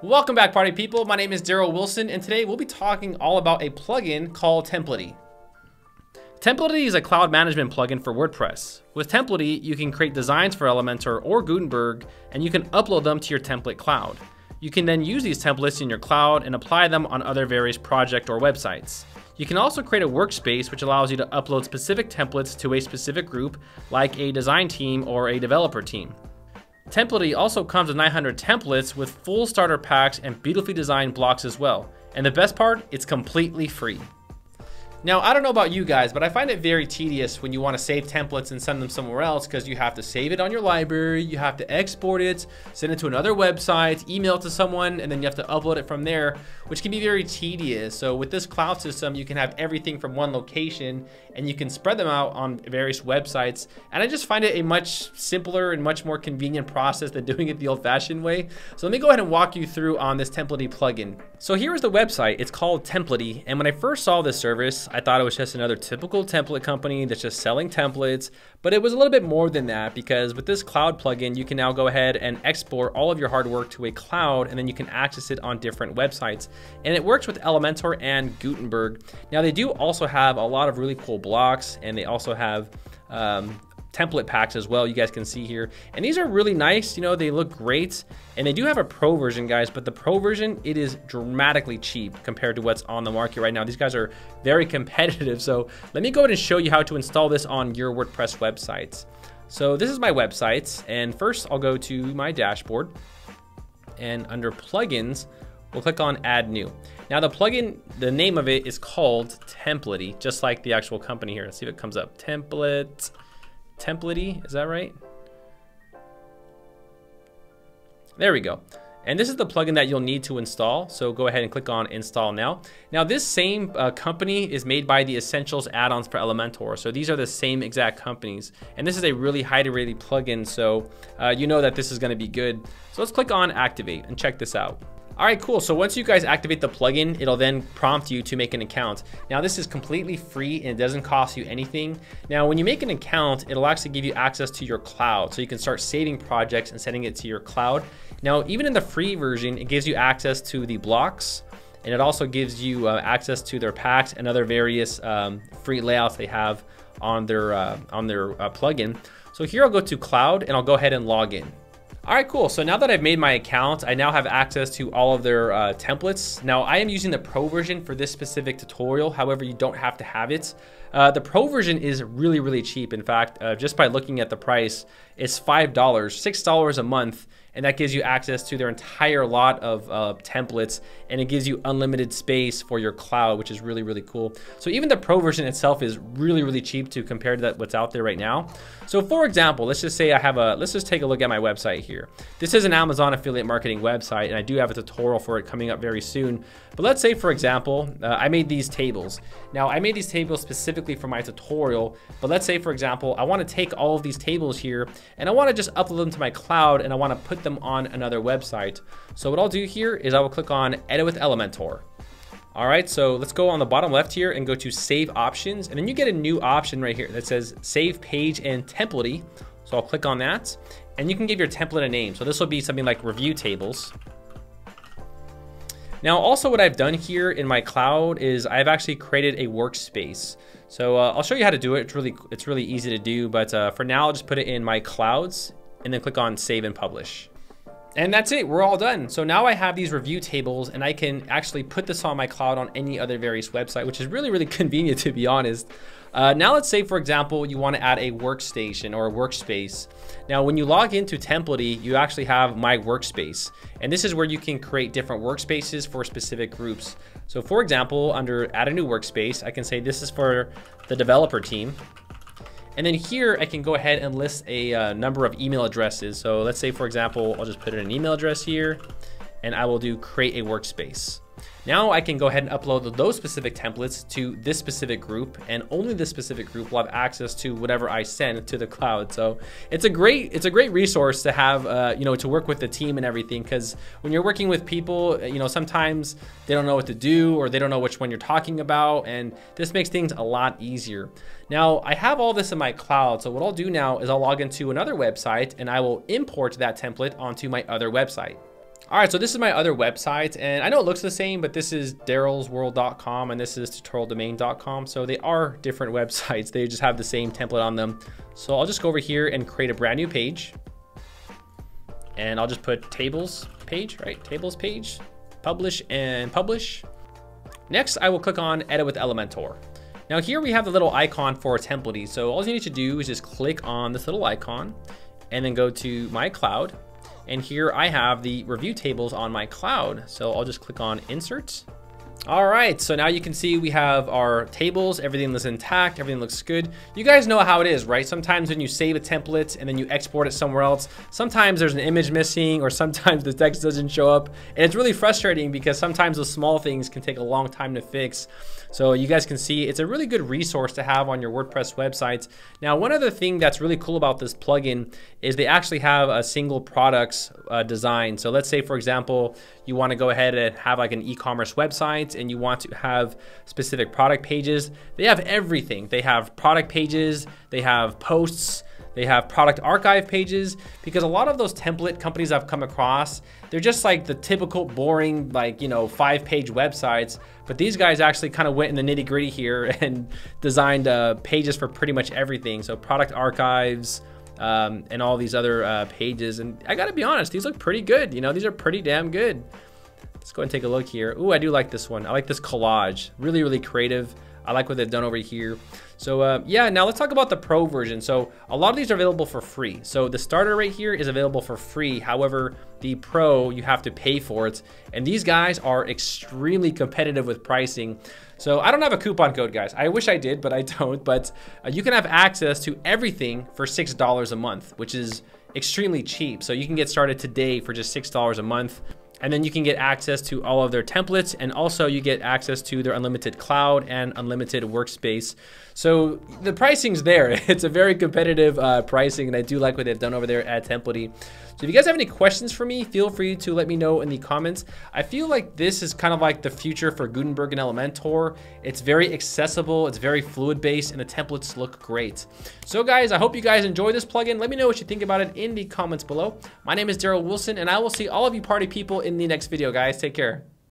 Welcome back, party people. My name is Darrel Wilson, and today we'll be talking all about a plugin called Templately. Templately is a cloud management plugin for WordPress. With Templately, you can create designs for Elementor or Gutenberg, and you can upload them to your template cloud. You can then use these templates in your cloud and apply them on other various projects or websites. You can also create a workspace which allows you to upload specific templates to a specific group, like a design team or a developer team. Templately also comes with 900 templates with full starter packs and beautifully designed blocks as well. And the best part, it's completely free. Now, I don't know about you guys, but I find it very tedious when you want to save templates and send them somewhere else, because you have to save it on your library, you have to export it, send it to another website, email it to someone, and then you have to upload it from there, which can be very tedious. So with this cloud system, you can have everything from one location and you can spread them out on various websites. And I just find it a much simpler and much more convenient process than doing it the old-fashioned way. So let me go ahead and walk you through on this Templately plugin. So here is the website. It's called Templately. And when I first saw this service, I thought it was just another typical template company that's just selling templates, but it was a little bit more than that, because with this cloud plugin, you can now go ahead and export all of your hard work to a cloud, and then you can access it on different websites. And it works with Elementor and Gutenberg. Now, they do also have a lot of really cool blocks, and they also have template packs as well, you guys can see here. And these are really nice, you know, they look great. And they do have a pro version, guys, but the pro version, it is dramatically cheap compared to what's on the market right now. These guys are very competitive. So let me go ahead and show you how to install this on your WordPress websites. So this is my websites, and first I'll go to my dashboard, and under plugins, we'll click on add new. Now the plugin, the name of it is called Templately, just like the actual company here. Let's see if it comes up. Templately, is that right? There we go. And this is the plugin that you'll need to install. So go ahead and click on install now. Now this same company is made by the Essentials add-ons for Elementor. So these are the same exact companies. And this is a really highly rated plugin. So you know that this is gonna be good. So let's click on activate and check this out. All right, cool. So once you guys activate the plugin, it'll then prompt you to make an account. Now this is completely free and it doesn't cost you anything. Now, when you make an account, it'll actually give you access to your cloud. So you can start saving projects and sending it to your cloud. Now, even in the free version, it gives you access to the blocks, and it also gives you access to their packs and other various free layouts they have on their plugin. So here I'll go to cloud and I'll go ahead and log in. All right, cool. So now that I've made my account, I now have access to all of their templates. Now I am using the pro version for this specific tutorial. However, you don't have to have it. The pro version is really, really cheap. In fact, just by looking at the price, it's $5, $6 a month. And that gives you access to their entire lot of templates, and it gives you unlimited space for your cloud, which is really, really cool. So even the pro version itself is really, really cheap to compare to what's out there right now. So for example, let's just say I have a, let's just take a look at my website here. This is an Amazon affiliate marketing website, and I do have a tutorial for it coming up very soon. But let's say, for example, I made these tables. Now I made these tables specifically for my tutorial, but let's say, for example, I wanna take all of these tables here and I wanna just upload them to my cloud, and I wanna put them on another website. So what I'll do here is I will click on edit with Elementor. All right, so let's go on the bottom left here and go to save options, and then you get a new option right here that says save page and Templately. So I'll click on that, and you can give your template a name. So this will be something like review tables. Now also what I've done here in my cloud is I've actually created a workspace. So I'll show you how to do it. It's really easy to do, but for now I'll just put it in my clouds and then click on save and publish. And that's it, we're all done. So now I have these review tables, and I can actually put this on my cloud on any other various website, which is really, really convenient, to be honest. Now let's say, for example, you wanna add a workstation or a workspace. Now, when you log into Templately, you actually have My Workspace. And this is where you can create different workspaces for specific groups. So for example, under add a new workspace, I can say this is for the developer team. And then here I can go ahead and list a number of email addresses. So let's say, for example, I'll just put in an email address here, and I will do create a workspace. Now I can go ahead and upload those specific templates to this specific group, and only this specific group will have access to whatever I send to the cloud. So it's a great resource to have, you know, to work with the team and everything. Because when you're working with people, you know, sometimes they don't know what to do, or they don't know which one you're talking about, and this makes things a lot easier. Now I have all this in my cloud. So what I'll do now is I'll log into another website, and I will import that template onto my other website. All right, so this is my other website, and I know it looks the same, but this is darrelsworld.com and this is tutorialdomain.com. So they are different websites. They just have the same template on them. So I'll just go over here and create a brand new page. And I'll just put tables page, right? Tables page, publish and publish. Next, I will click on edit with Elementor. Now here we have the little icon for Templately. So all you need to do is just click on this little icon and then go to my cloud. And here I have the review tables on my cloud. So I'll just click on insert. All right, so now you can see we have our tables, everything is intact, everything looks good. You guys know how it is, right? Sometimes when you save a template and then you export it somewhere else, sometimes there's an image missing or sometimes the text doesn't show up. And it's really frustrating because sometimes those small things can take a long time to fix. So you guys can see it's a really good resource to have on your WordPress websites. Now, one other thing that's really cool about this plugin is they actually have a single products design. So let's say, for example, you want to go ahead and have like an e-commerce website and you want to have specific product pages. They have everything. They have product pages, they have posts, they have product archive pages, because a lot of those template companies I've come across, they're just like the typical boring, like, you know, 5-page websites, but these guys actually kind of went in the nitty-gritty here and designed pages for pretty much everything. So product archives, and all these other pages, and I gotta be honest, these look pretty good. You know, these are pretty damn good. Let's go and take a look here. Ooh, I do like this one. I like this collage. Really, really creative. I like what they've done over here. So yeah, now let's talk about the pro version. So a lot of these are available for free. So the starter right here is available for free. However, the pro, you have to pay for it. And these guys are extremely competitive with pricing. So I don't have a coupon code, guys. I wish I did, but I don't. But you can have access to everything for $6 a month, which is extremely cheap. So you can get started today for just $6 a month. And then you can get access to all of their templates, and also you get access to their unlimited cloud and unlimited workspace. So the pricing's there. It's a very competitive pricing, and I do like what they've done over there at Templately. So if you guys have any questions for me, feel free to let me know in the comments. I feel like this is kind of like the future for Gutenberg and Elementor. It's very accessible, it's very fluid based, and the templates look great. So guys, I hope you guys enjoy this plugin. Let me know what you think about it in the comments below. My name is Darrel Wilson, and I will see all of you party people in the next video, guys. Take care.